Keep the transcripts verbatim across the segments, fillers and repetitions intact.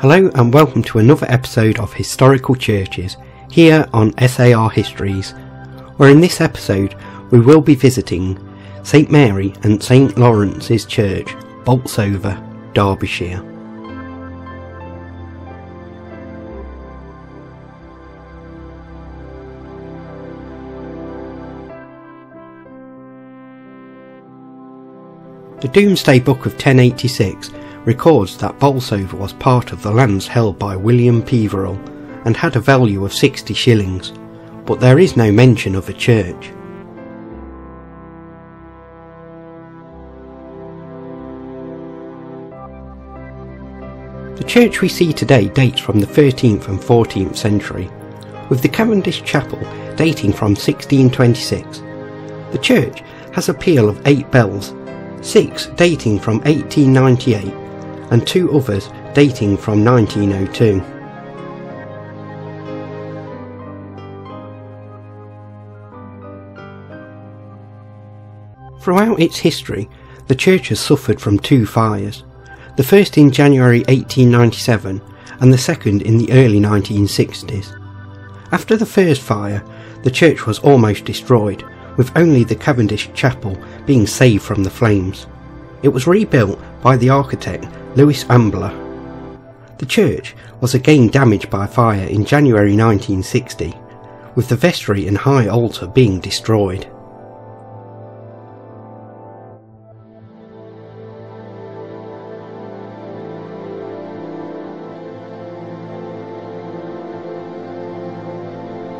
Hello and welcome to another episode of Historical Churches, here on S A R Histories, where in this episode we will be visiting St Mary and St Laurence's Church, Bolsover, Derbyshire. The Domesday Book of ten eighty-six records that Bolsover was part of the lands held by William Peveril and had a value of sixty shillings, but there is no mention of a church. The church we see today dates from the thirteenth and fourteenth century, with the Cavendish Chapel dating from sixteen twenty-six. The church has a peal of eight bells, six dating from eighteen ninety-eight and two others dating from nineteen oh two. Throughout its history, the church has suffered from two fires, the first in January eighteen ninety-seven and the second in the early nineteen sixties. After the first fire, the church was almost destroyed, with only the Cavendish Chapel being saved from the flames. It was rebuilt by the architect Lewis Ambler. The church was again damaged by fire in January nineteen sixty, with the vestry and high altar being destroyed.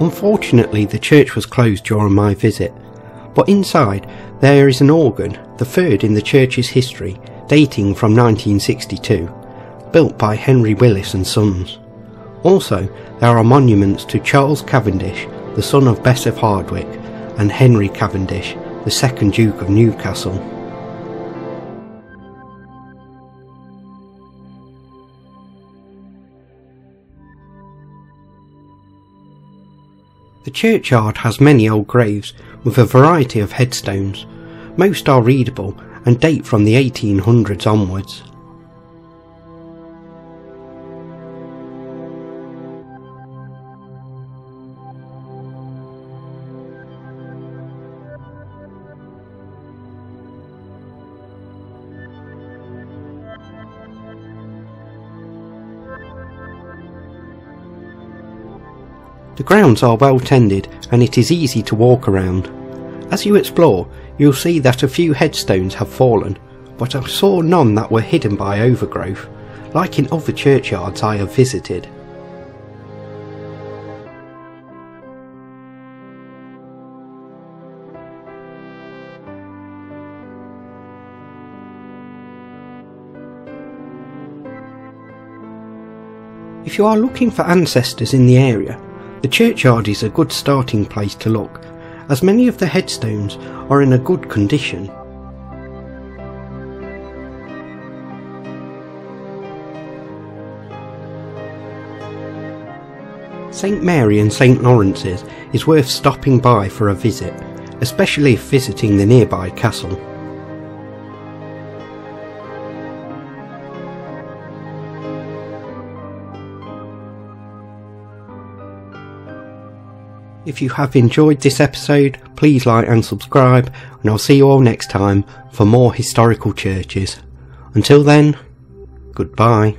Unfortunately, the church was closed during my visit, but inside there is an organ, the third in the church's history, dating from nineteen sixty-two, built by Henry Willis and Sons. Also, there are monuments to Charles Cavendish, the son of Bess of Hardwick, and Henry Cavendish, the second Duke of Newcastle. The churchyard has many old graves with a variety of headstones. Most are readable and date from the eighteen hundreds onwards. The grounds are well tended and it is easy to walk around. As you explore, you'll see that a few headstones have fallen, but I saw none that were hidden by overgrowth, like in other churchyards I have visited. If you are looking for ancestors in the area, the churchyard is a good starting place to look, as many of the headstones are in a good condition. St Mary and St Laurence's is worth stopping by for a visit, especially if visiting the nearby castle. If you have enjoyed this episode, please like and subscribe, and I'll see you all next time for more historical churches. Until then, goodbye.